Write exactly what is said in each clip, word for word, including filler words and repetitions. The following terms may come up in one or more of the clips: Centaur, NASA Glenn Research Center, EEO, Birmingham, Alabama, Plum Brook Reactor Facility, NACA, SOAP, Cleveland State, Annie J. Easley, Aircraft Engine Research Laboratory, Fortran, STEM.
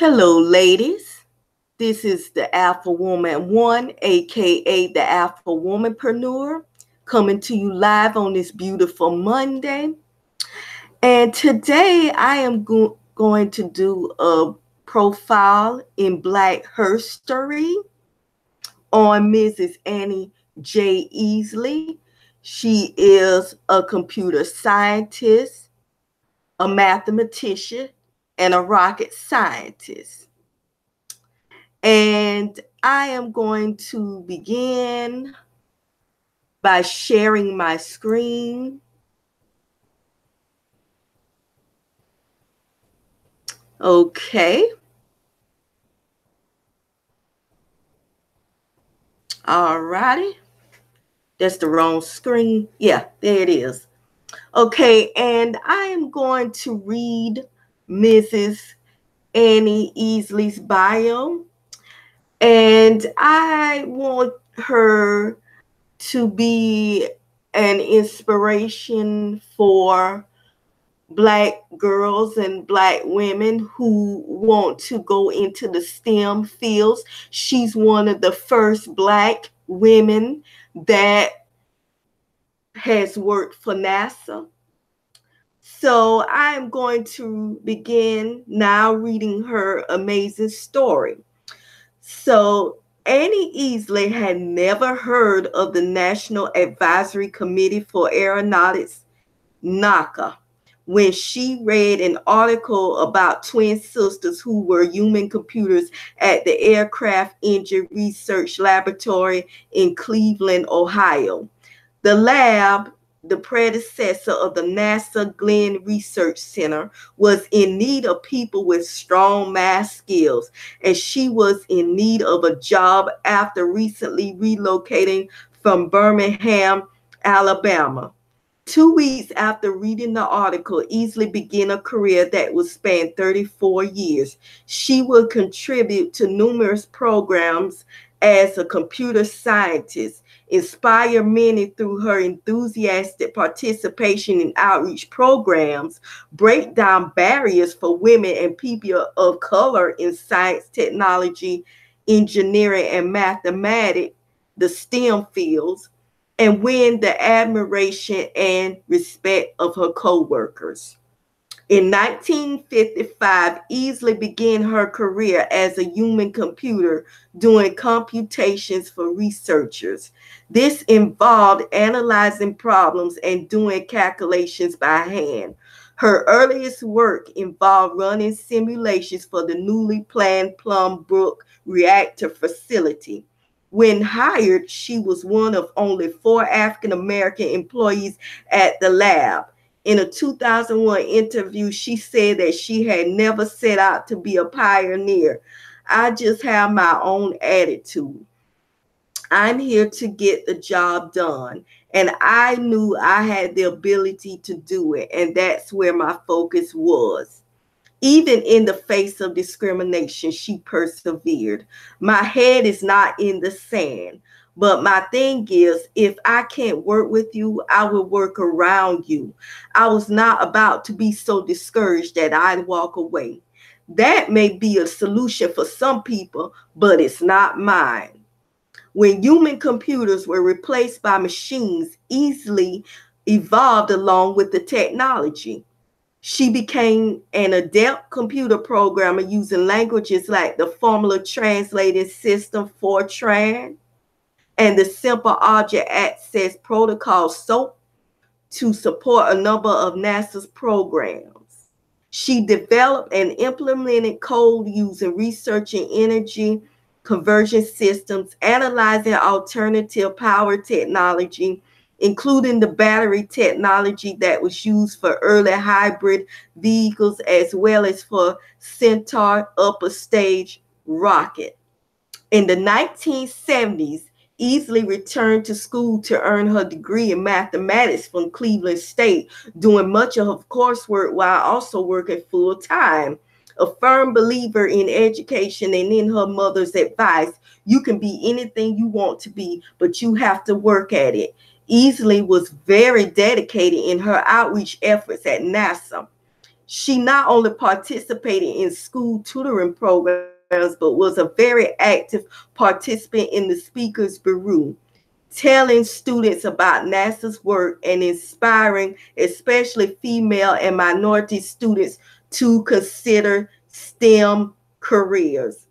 Hello, ladies. This is the Alpha Woman One, A K A the Alpha Womanpreneur, coming to you live on this beautiful Monday. And today I am go going to do a profile in Black history on Missus Annie J. Easley. She is a computer scientist, a mathematician, and a rocket scientist. And I am going to begin by sharing my screen. Okay. All righty. That's the wrong screen. Yeah, there it is. Okay, and I am going to read Missus Annie Easley's bio, and I want her to be an inspiration for Black girls and Black women who want to go into the STEM fields. She's one of the first Black women that has worked for NASA. So I'm going to begin now reading her amazing story. So Annie Easley had never heard of the National Advisory Committee for Aeronautics, NACA, when she read an article about twin sisters who were human computers at the Aircraft Engine Research Laboratory in Cleveland, Ohio. The lab, the predecessor of the NASA Glenn Research Center, was in need of people with strong math skills, and she was in need of a job after recently relocating from Birmingham, Alabama. Two weeks after reading the article, Easley began a career that would span thirty-four years. She would contribute to numerous programs as a computer scientist, inspire many through her enthusiastic participation in outreach programs, break down barriers for women and people of color in science, technology, engineering, and mathematics, the STEM fields, and win the admiration and respect of her co-workers. In nineteen fifty-five, Easley began her career as a human computer doing computations for researchers. This involved analyzing problems and doing calculations by hand. Her earliest work involved running simulations for the newly planned Plum Brook Reactor Facility. When hired, she was one of only four African-American employees at the lab. In a two thousand one interview, she said that she had never set out to be a pioneer. I just have my own attitude. I'm here to get the job done. And I knew I had the ability to do it. And that's where my focus was. Even in the face of discrimination, she persevered. My head is not in the sand. But my thing is, if I can't work with you, I will work around you. I was not about to be so discouraged that I'd walk away. That may be a solution for some people, but it's not mine. When human computers were replaced by machines, Easley evolved along with the technology. She became an adept computer programmer using languages like the formula translating system, Fortran, and the Simple Object Access Protocol, SOAP, to support a number of NASA's programs. She developed and implemented code using researching energy conversion systems, analyzing alternative power technology, including the battery technology that was used for early hybrid vehicles, as well as for Centaur upper stage rocket. In the nineteen seventies, Easley returned to school to earn her degree in mathematics from Cleveland State, doing much of her coursework while also working full time. A firm believer in education and in her mother's advice, you can be anything you want to be, but you have to work at it. Easley was very dedicated in her outreach efforts at NASA. She not only participated in school tutoring programs, but was a very active participant in the Speakers Bureau, telling students about NASA's work and inspiring especially female and minority students to consider STEM careers.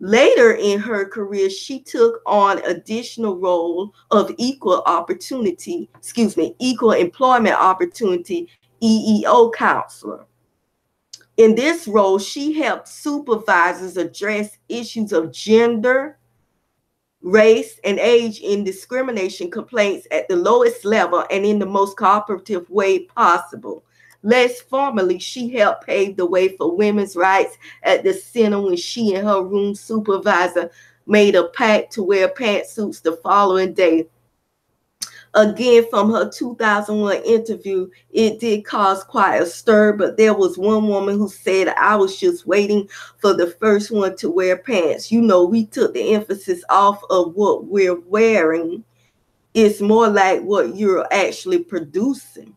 Later in her career, she took on additional role of equal opportunity, excuse me, equal employment opportunity, E E O counselor. In this role, she helped supervisors address issues of gender, race, and age in discrimination complaints at the lowest level and in the most cooperative way possible. Less formally, she helped pave the way for women's rights at the center when she and her room supervisor made a pact to wear pantsuits the following day. Again, from her two thousand one interview, it did cause quite a stir, but there was one woman who said, "I was just waiting for the first one to wear pants. You know, we took the emphasis off of what we're wearing. It's more like what you're actually producing."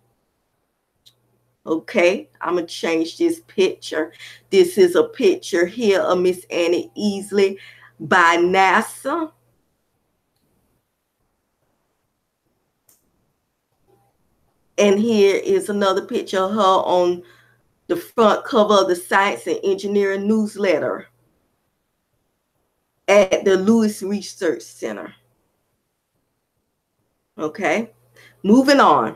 Okay, I'm going to change this picture. This is a picture here of Miss Annie Easley by NASA. And here is another picture of her on the front cover of the Science and Engineering newsletter at the Lewis Research Center. Okay, moving on.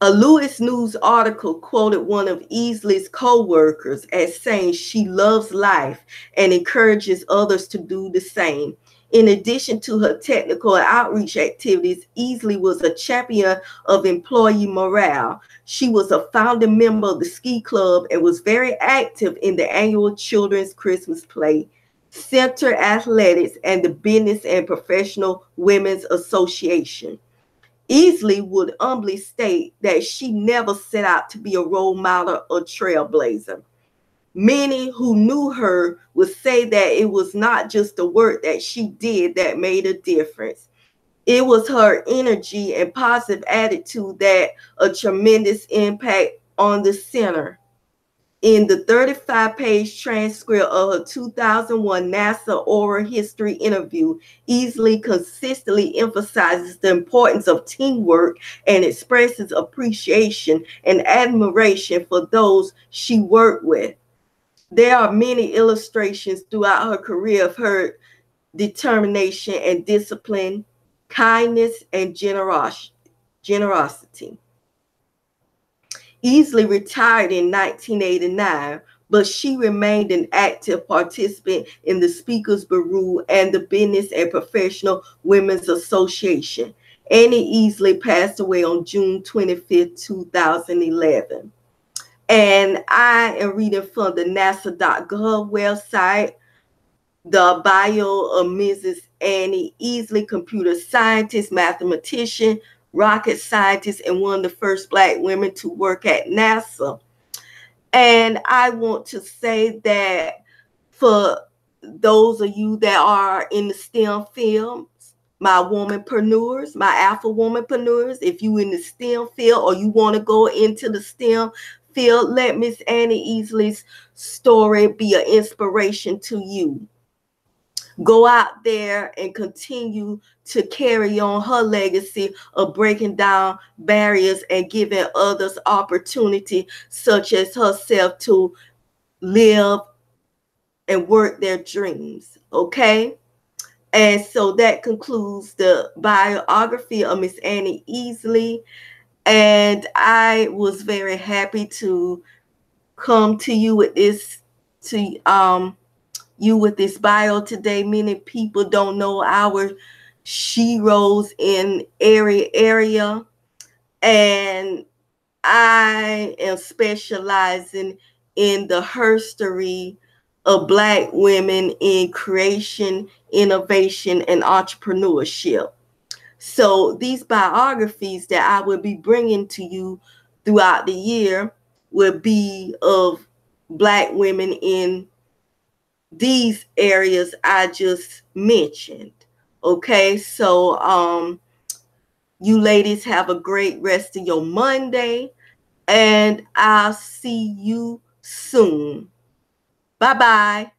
A Lewis News article quoted one of Easley's co-workers as saying she loves life and encourages others to do the same. In addition to her technical and outreach activities, Easley was a champion of employee morale. She was a founding member of the Ski Club and was very active in the annual Children's Christmas Play, Center Athletics, and the Business and Professional Women's Association. Easley would humbly state that she never set out to be a role model or trailblazer. Many who knew her would say that it was not just the work that she did that made a difference. It was her energy and positive attitude that had a tremendous impact on the center. In the thirty-five page transcript of her two thousand one NASA Oral History interview, Easley consistently emphasizes the importance of teamwork and expresses appreciation and admiration for those she worked with. There are many illustrations throughout her career of her determination and discipline, kindness and generosity. Easley retired in nineteen eighty-nine, but she remained an active participant in the Speakers Bureau and the Business and Professional Women's Association. Annie Easley passed away on June twenty-fifth, two thousand eleven. And I am reading from the NASA dot gov website, the bio of Missus Annie Easley, computer scientist, mathematician, rocket scientist, and one of the first Black women to work at NASA. And I want to say that for those of you that are in the STEM field, my womanpreneurs, my alpha womanpreneurs, if you in the STEM field or you want to go into the STEM field, let Miss Annie Easley's story be an inspiration to you. Go out there and continue to carry on her legacy of breaking down barriers and giving others opportunity, such as herself, to live and work their dreams. Okay? And so that concludes the biography of Miss Annie Easley. And I was very happy to come to you with this, to um, you with this bio today. Many people don't know our she-roles in every area, and I am specializing in the herstory of Black women in creation, innovation, and entrepreneurship. So these biographies that I will be bringing to you throughout the year will be of Black women in these areas I just mentioned. Okay, so um, you ladies have a great rest of your Monday. and I'll see you soon. Bye-bye.